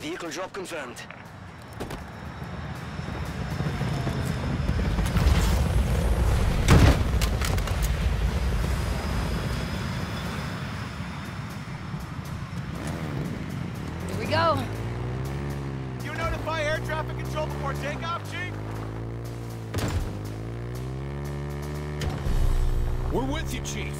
Vehicle drop confirmed. Here we go. You notify air traffic control before takeoff, Chief? We're with you, Chief.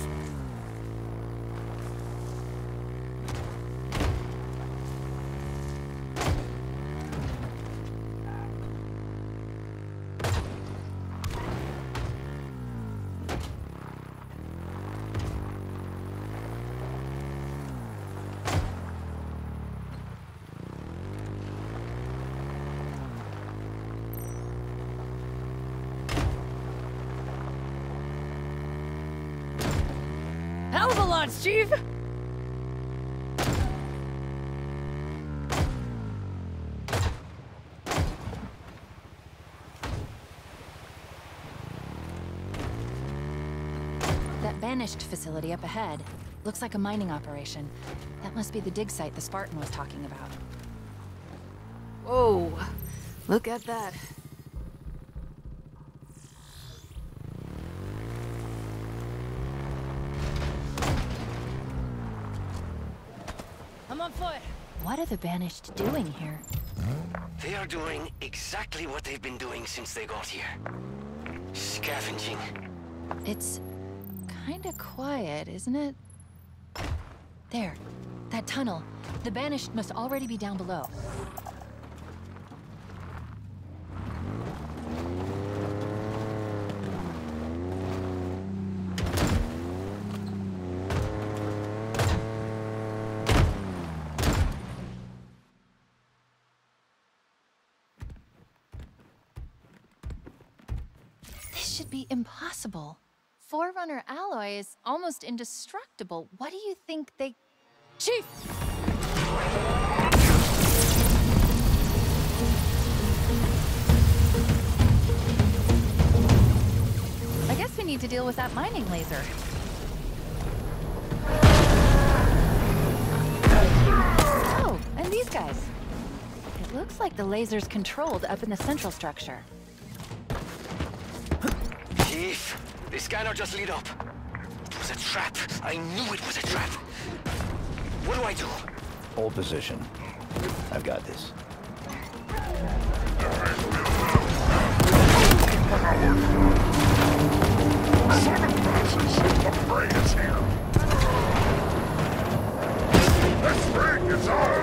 Chief? That Banished facility up ahead looks like a mining operation. That must be the dig site the Spartan was talking about. Whoa, look at that. What are the Banished doing here? They are doing exactly what they've been doing since they got here. Scavenging. It's kinda quiet, isn't it? There, that tunnel. The Banished must already be down below. Impossible. Forerunner alloy is almost indestructible. What do you think they... Chief! I guess we need to deal with that mining laser. Oh, and these guys. It looks like the laser's controlled up in the central structure. Chief, the scanner just lit up. It was a trap. I knew it was a trap. What do I do? Hold position. I've got this. The brain is here. The brain is on.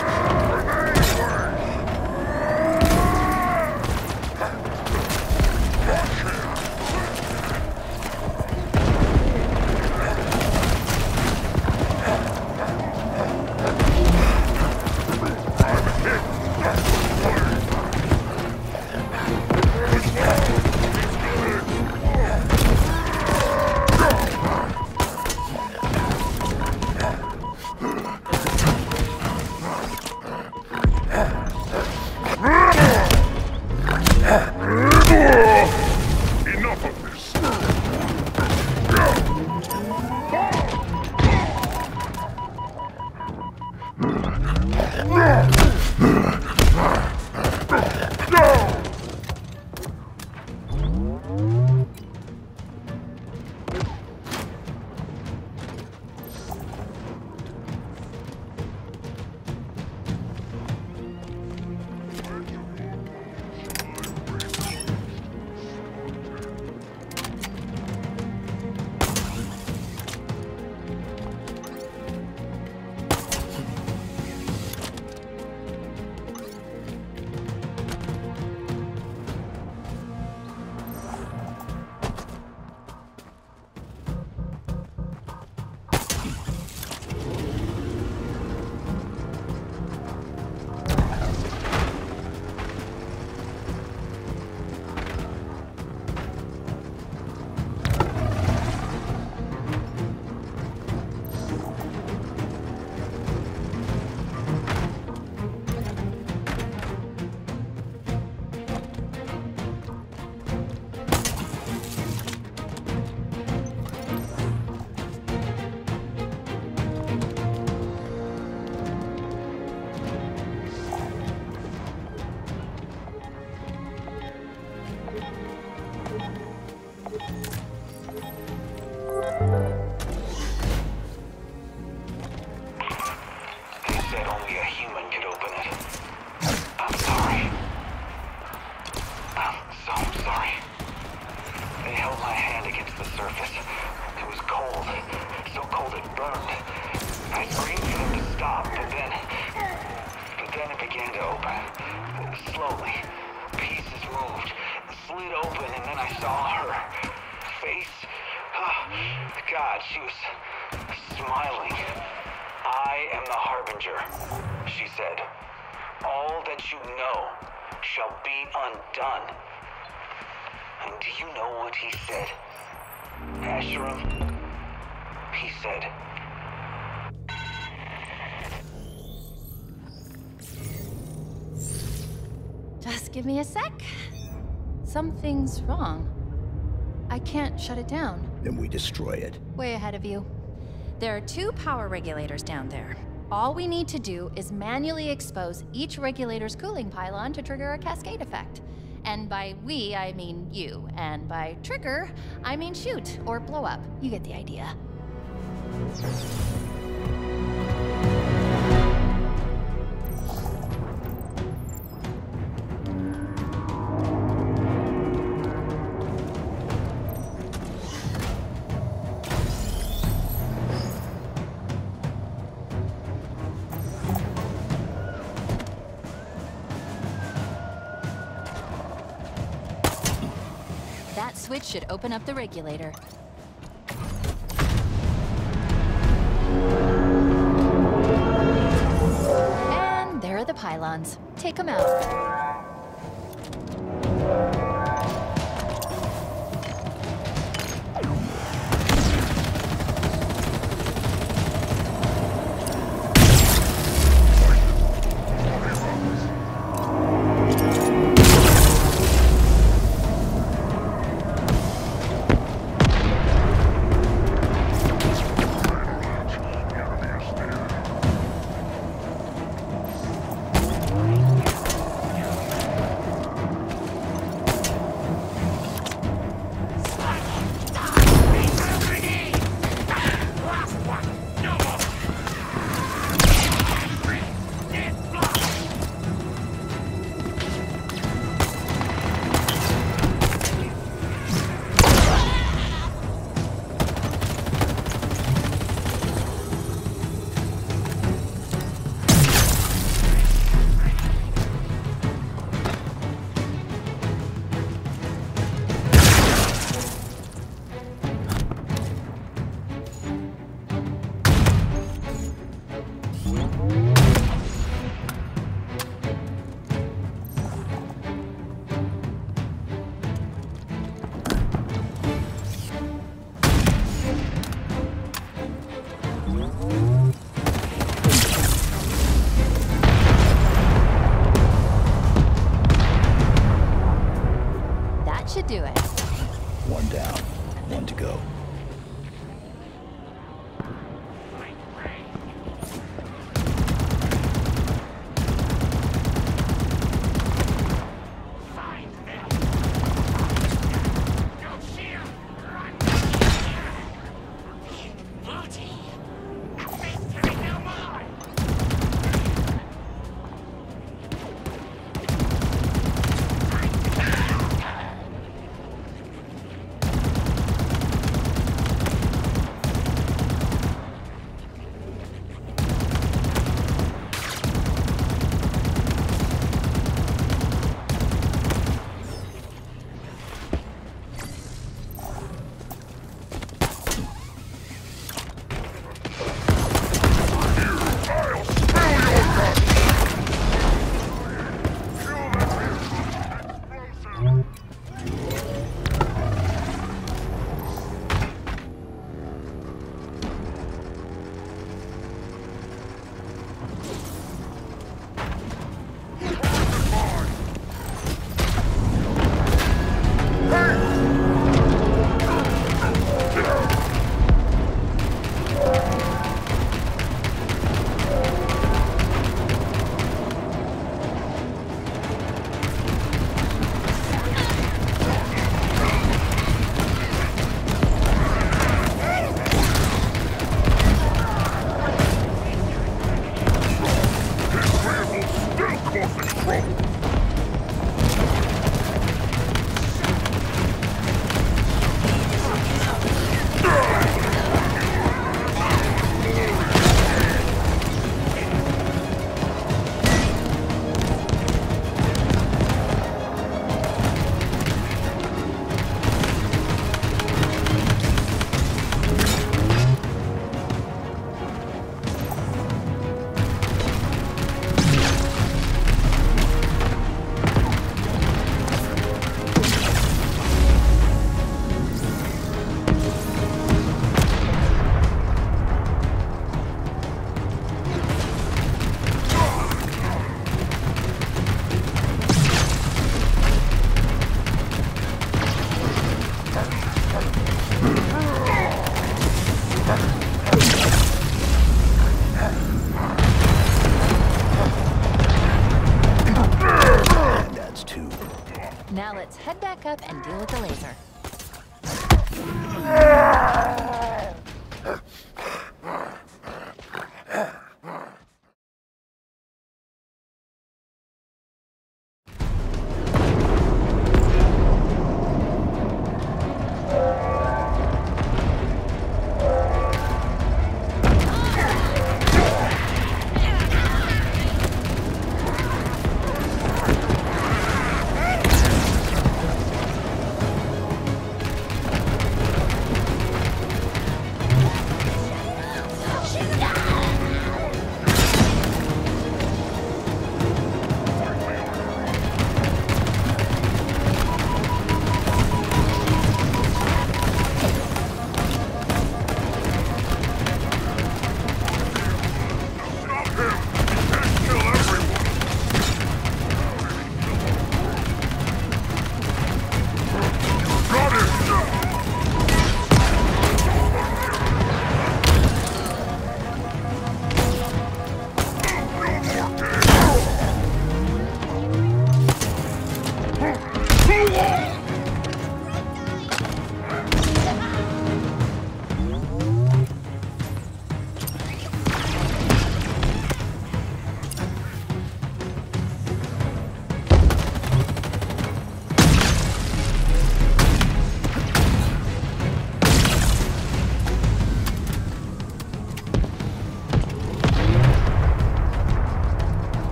began to open. Slowly, pieces moved, slid open, and then I saw her face. God, she was smiling. I am the Harbinger, she said. All that you know shall be undone. And do you know what he said? Asherim, he said. Just give me a sec. Something's wrong. I can't shut it down. Then we destroy it. Way ahead of you. There are two power regulators down there. All we need to do is manually expose each regulator's cooling pylon to trigger a cascade effect. And by we, I mean you. And by trigger, I mean shoot or blow up. You get the idea. Switch should open up the regulator. And there are the pylons. Take them out. Now let's head back up and deal with the laser.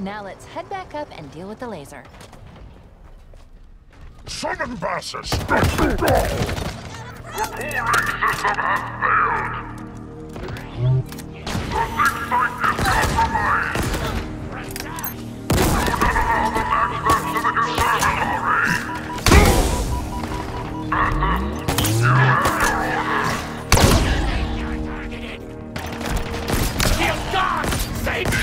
Now let's head back up and deal with the laser. Summon Bassus! Go! The core system has failed! The big fight is compromised! Do not allow them access to the conservatory! Bassus, you have your orders! Dear God, save me!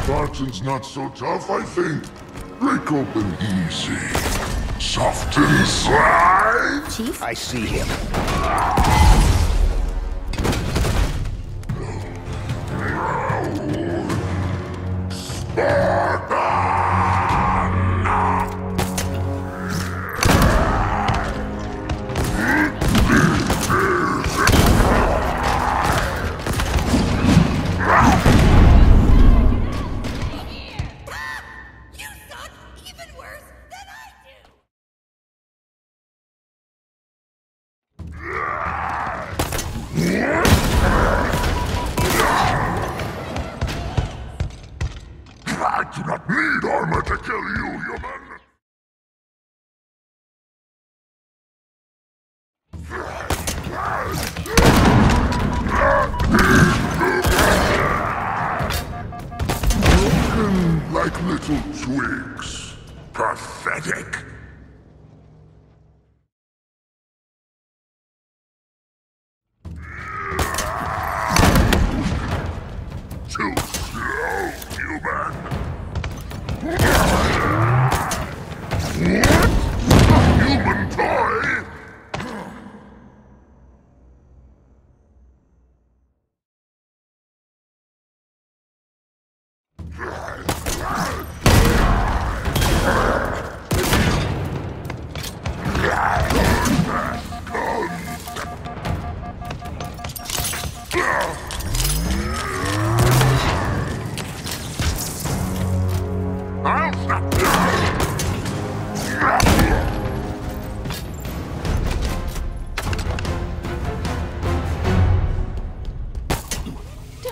Spartan's not so tough, I think. Break open easy. Soft inside. Chief? I see him. Yeah.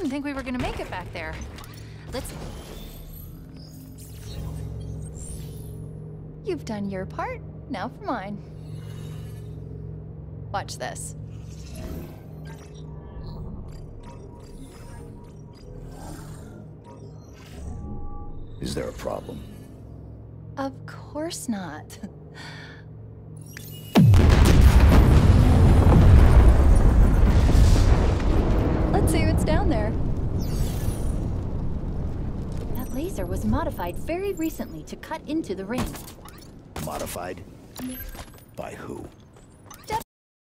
didn't think we were gonna make it back there. Let's... You've done your part, now for mine. Watch this. Is there a problem? Of course not. Let's see what's down there. That laser was modified very recently to cut into the ring. Modified? By who?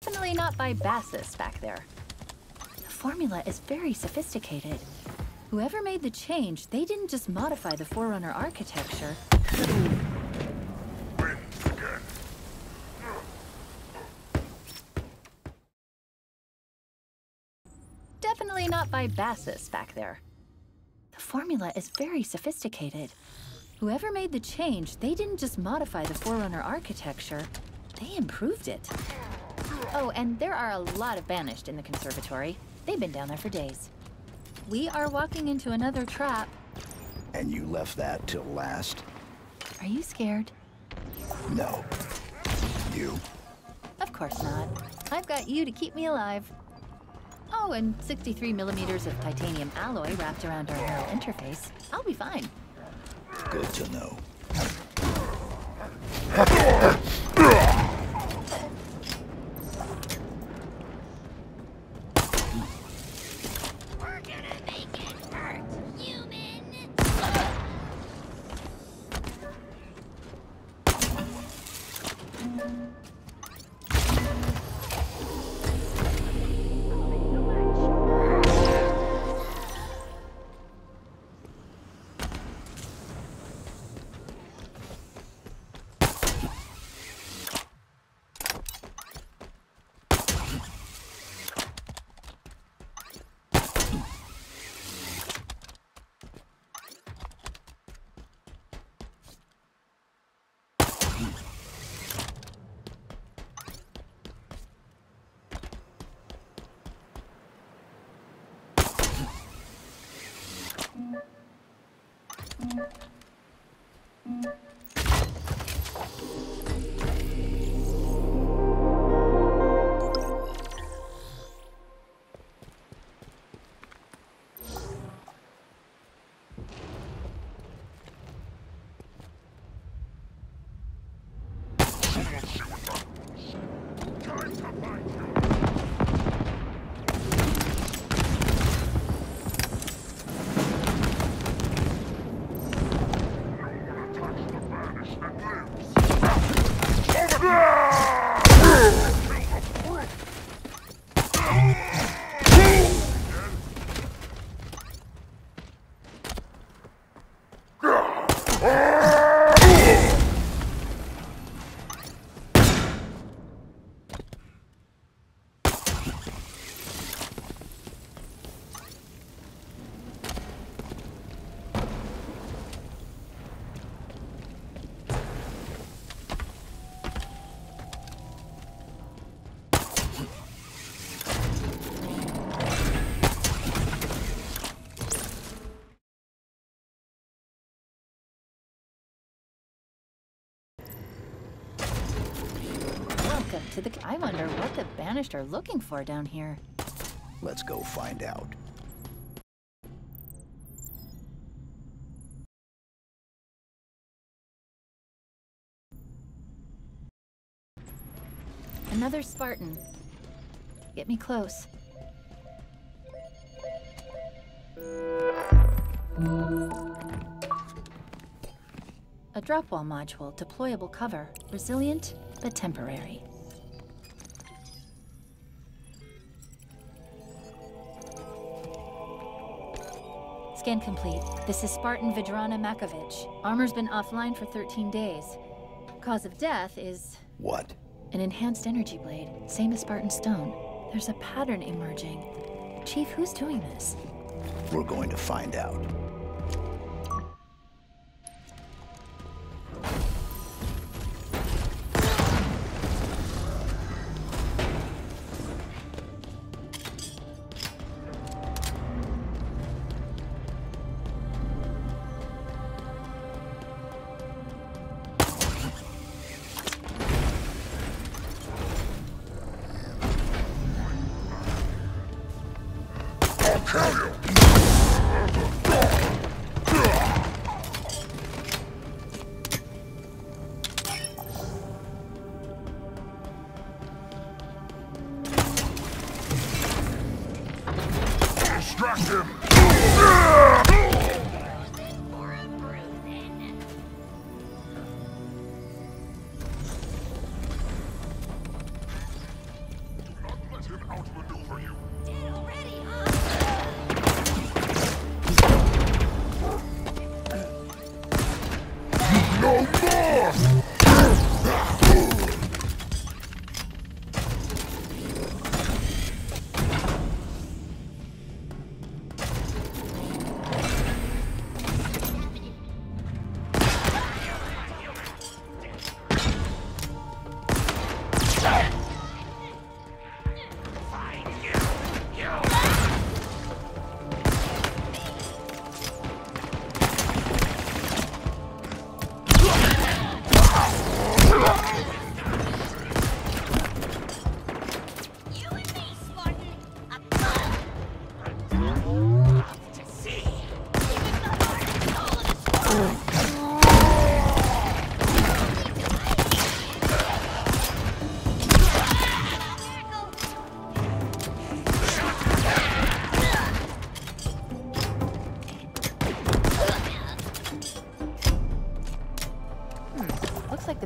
Definitely not by Bassus back there. The formula is very sophisticated. Whoever made the change, they didn't just modify the Forerunner architecture. Definitely not by Bassus back there. The formula is very sophisticated. Whoever made the change, they didn't just modify the Forerunner architecture. They improved it. Oh, and there are a lot of Banished in the conservatory. They've been down there for days. We are walking into another trap. And you left that till last? Are you scared? No. You? Of course not. I've got you to keep me alive. Oh, and 63 millimeters of titanium alloy wrapped around our neural interface. I'll be fine. Good to know. I wonder what the Banished are looking for down here. Let's go find out. Another Spartan. Get me close. A drop wall module, deployable cover, resilient but temporary. Scan complete. This is Spartan Vidrana Makovic. Armor's been offline for 13 days. Cause of death is... What? An enhanced energy blade, same as Spartan Stone. There's a pattern emerging. Chief, who's doing this? We're going to find out. I'll kill you.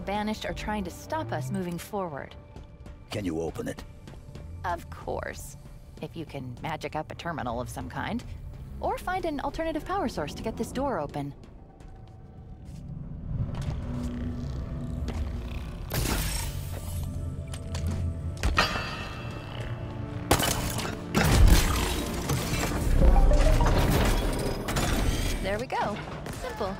Banished are trying to stop us moving forward. Can you open it? Of course. If you can magic up a terminal of some kind. Or find an alternative power source to get this door open. There we go. Simple.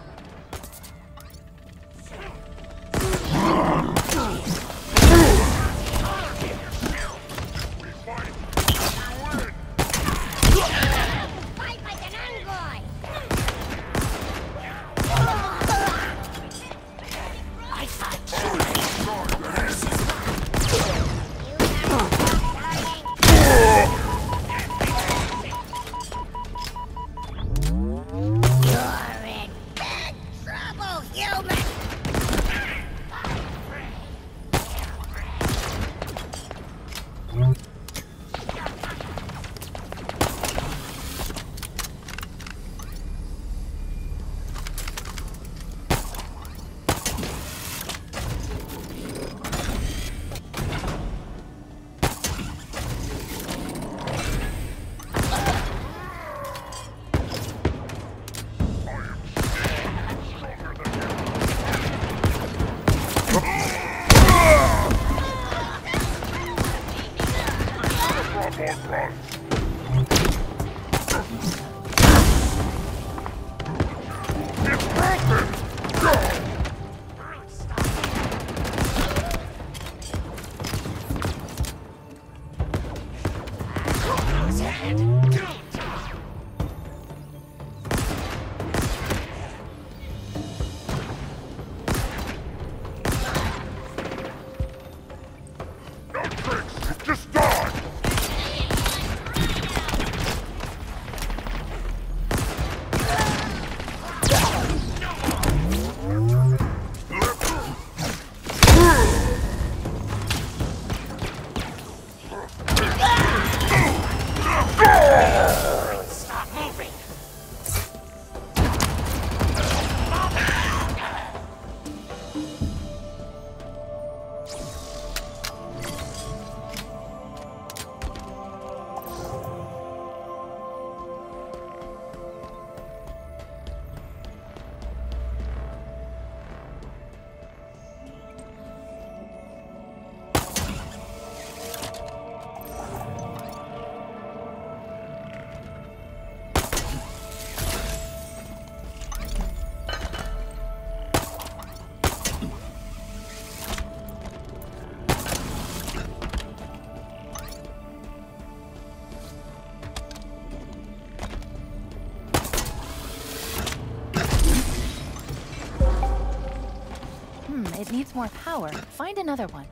It needs more power. Find another one.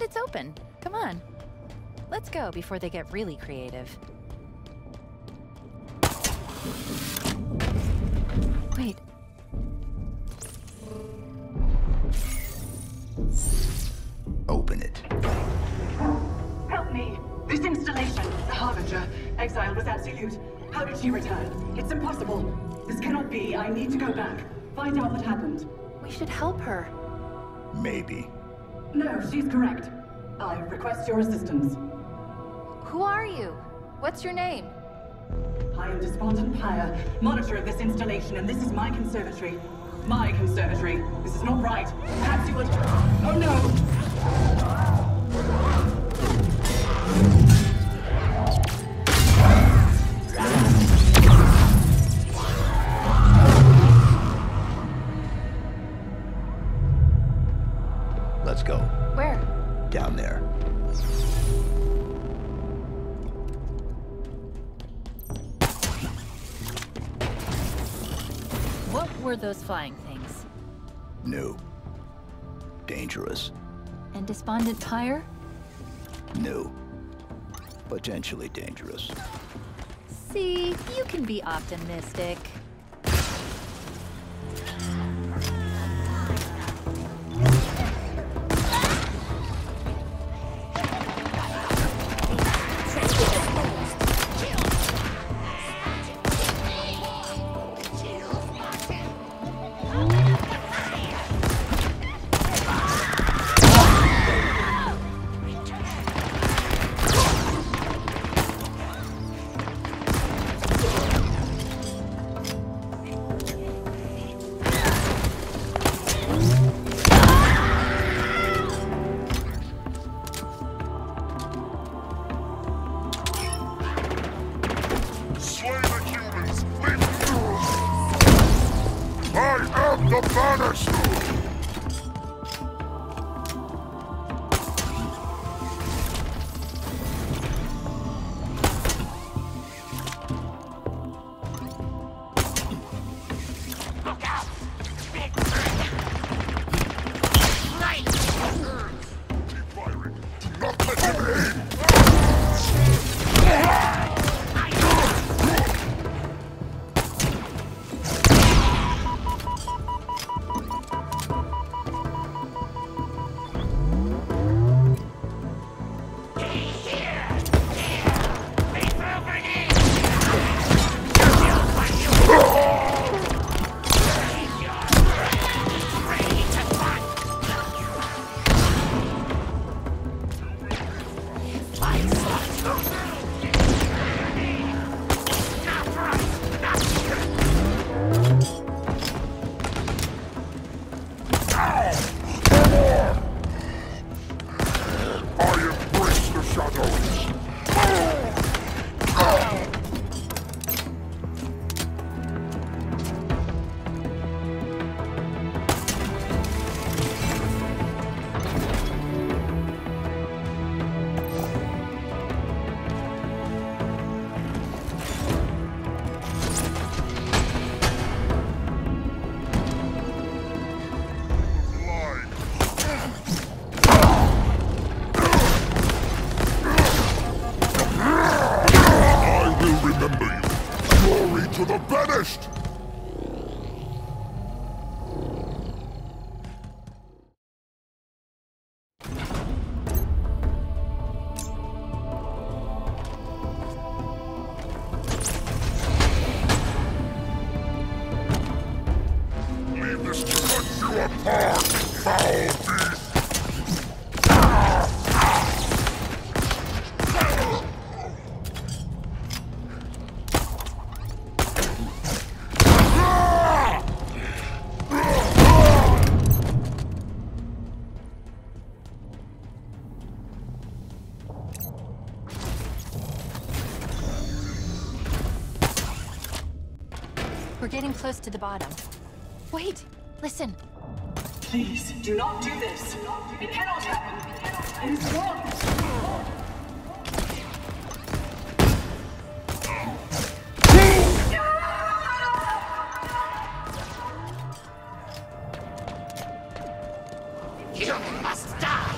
And it's open. Come on. Let's go before they get really creative. Wait. Open it. Help me. This installation, the Harbinger, exile was absolute. How did she return? It's impossible. This cannot be. I need to go back. Find out what happened. We should help her. Maybe. No, she's correct. I request your assistance. Who are you? What's your name? I am Despondent Pyre, monitor of this installation, and this is my conservatory. My conservatory. This is not right. Perhaps you would... Oh no! Let's go. Where? Down there. What were those flying things? New. Dangerous. And Despondent Pyre? New. Potentially dangerous. See, you can be optimistic. The Banished! Leave this to cut you apart, foul beast! Close to the bottom. Wait, listen. Please, do not do this. It cannot happen. It is wrong. You must die.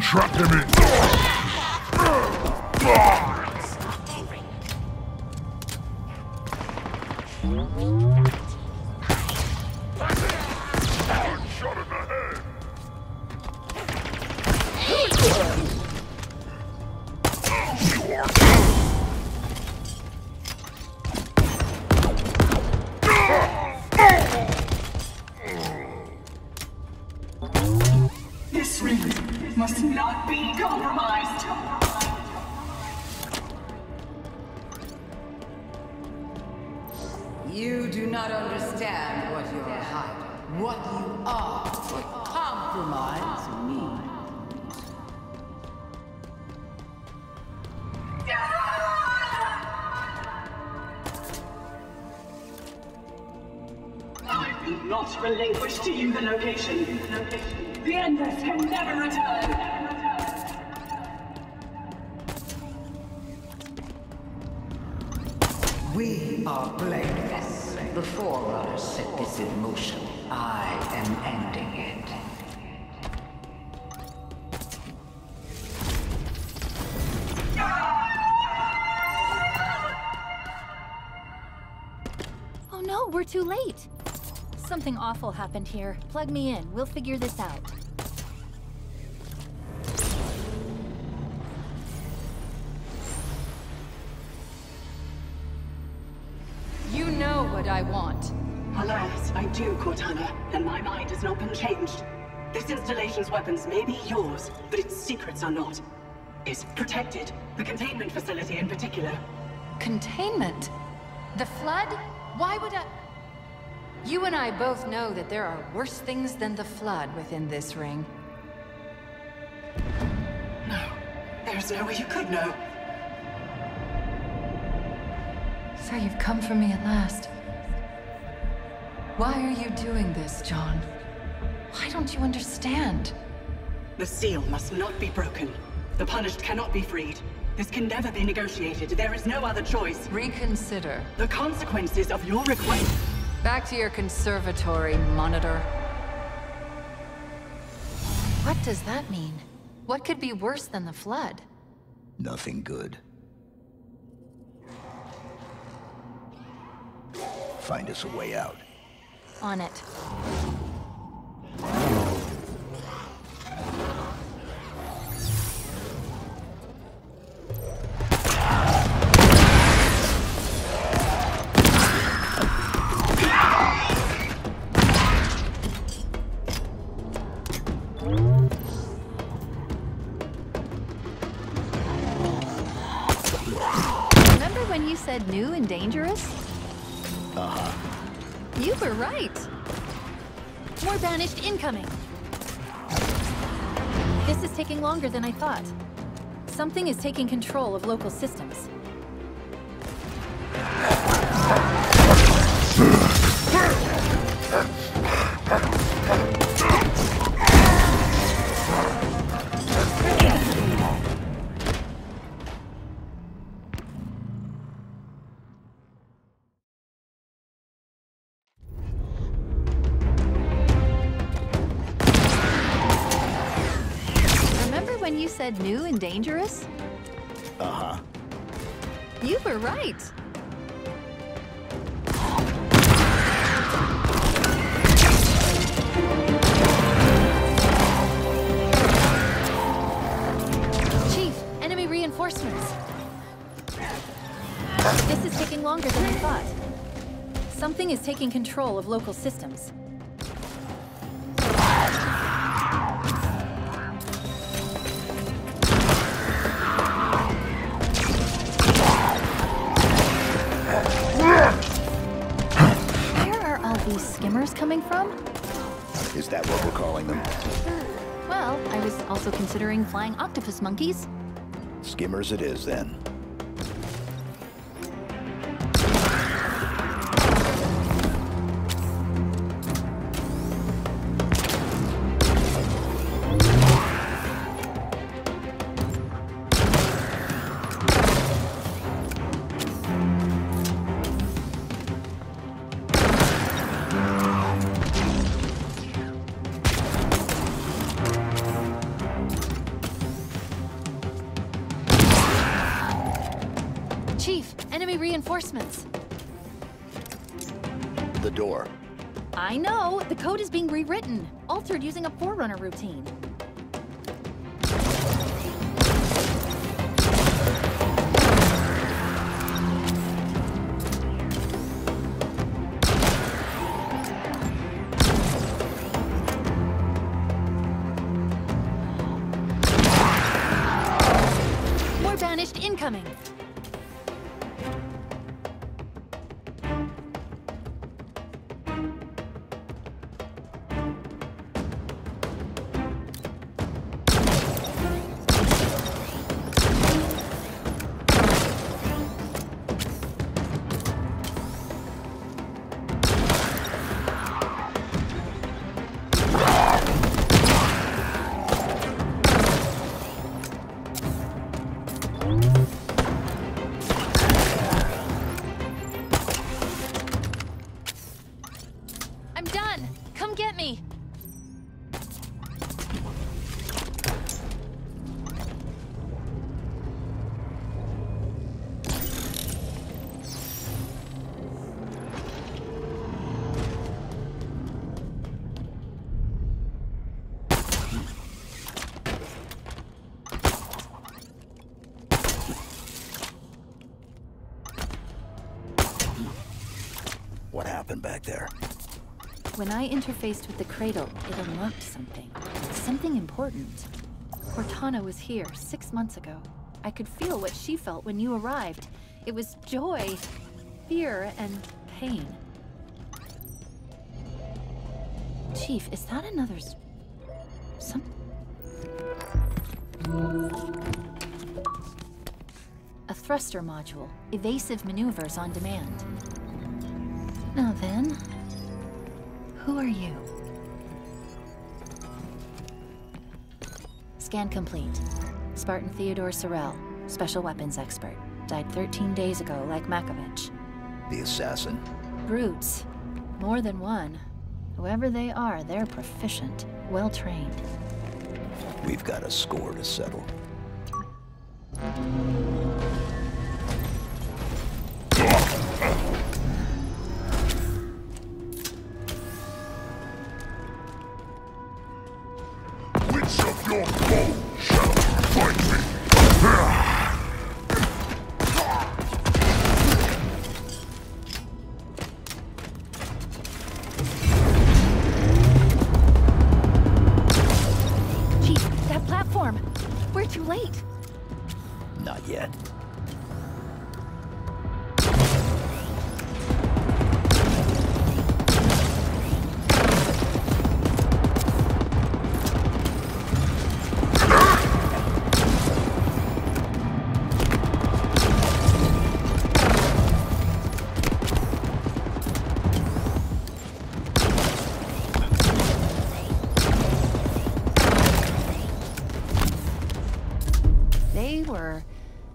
Trapped him in! Relinquish to you the location. The Endless can never return. We are blameless. The Forerunners set this in motion. I am ending it. Oh no, we're too late. Something awful happened here. Plug me in. We'll figure this out. You know what I want. Alas, I do, Cortana, and my mind has not been changed. This installation's weapons may be yours, but its secrets are not. It's protected. The containment facility in particular. Containment? The flood? Why would I... You and I both know that there are worse things than the Flood within this ring. No. There's no way you could know. So you've come for me at last. Why are you doing this, John? Why don't you understand? The seal must not be broken. The punished cannot be freed. This can never be negotiated. There is no other choice. Reconsider. The consequences of your request... Back to your conservatory, monitor. What does that mean? What could be worse than the flood? Nothing good. Find us a way out. On it. New and dangerous? Uh-huh. You were right. More Banished incoming. This is taking longer than I thought. Something is taking control of local systems. said new and dangerous? Uh-huh. You were right. Chief, enemy reinforcements. This is taking longer than I thought. Something is taking control of local systems. Coming from? Is that what we're calling them? Well, I was also considering flying octopus monkeys. Skimmers it is, then. The door. I know! The code is being rewritten, altered using a Forerunner routine. More Banished incoming! There. When I interfaced with the cradle, it unlocked something. Something important. Cortana was here 6 months ago. I could feel what she felt when you arrived. It was joy, fear, and pain. Chief, is that another... A thruster module. Evasive maneuvers on demand. Now then, who are you? Scan complete. Spartan Theodore Sorel, special weapons expert. Died 13 days ago, like Makovic. The assassin. Brutes. More than one. Whoever they are, they're proficient, well-trained. We've got a score to settle.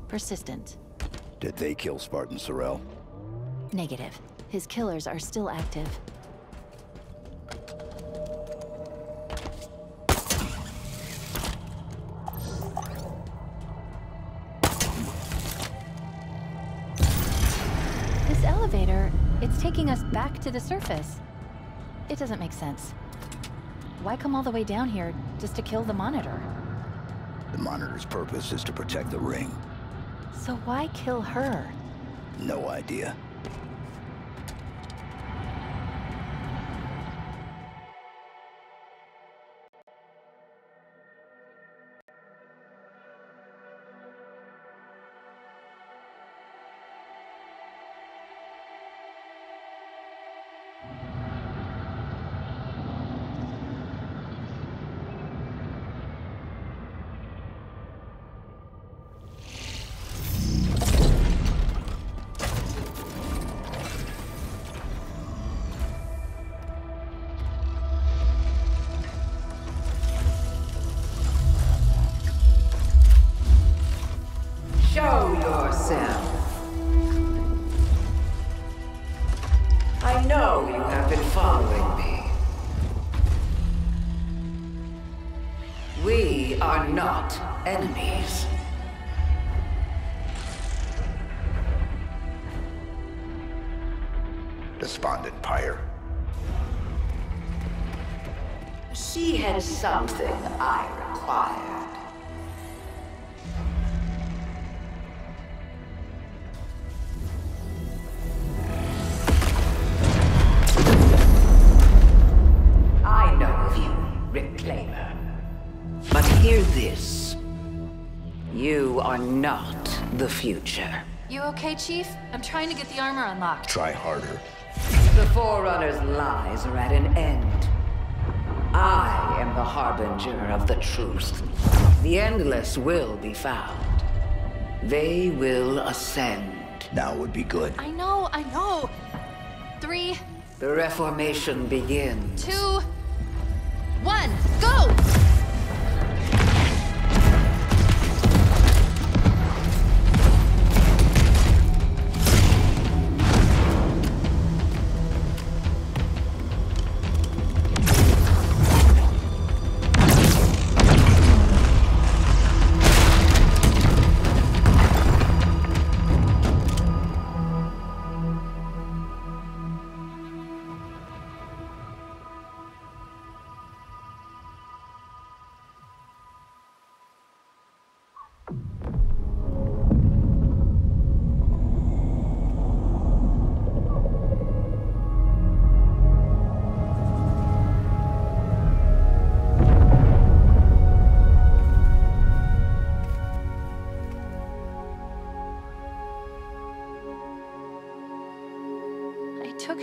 Persistent. Did they kill Spartan Sorel? Negative. His killers are still active. elevator, it's taking us back to the surface. It doesn't make sense. Why come all the way down here just to kill the monitor? The monitor's purpose is to protect the ring. So why kill her? No idea. Enemies. Despondent Pyre. She had something I required. I know of you, Reclaimer. But hear this. You are not the future. You okay, Chief? I'm trying to get the armor unlocked. Try harder. The Forerunner's lies are at an end. I am the Harbinger of the truth. The Endless will be found. They will ascend. Now would be good. I know. 3. The reformation begins. 2. 1. Go!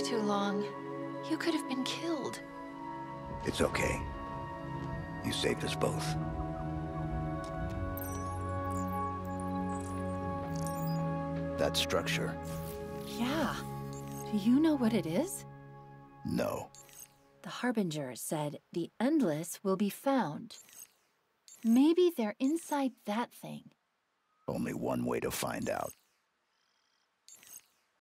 Too long. You could have been killed. It's okay. You saved us both. That structure. Yeah. Do you know what it is? No. The Harbinger said the Endless will be found. Maybe they're inside that thing. Only one way to find out.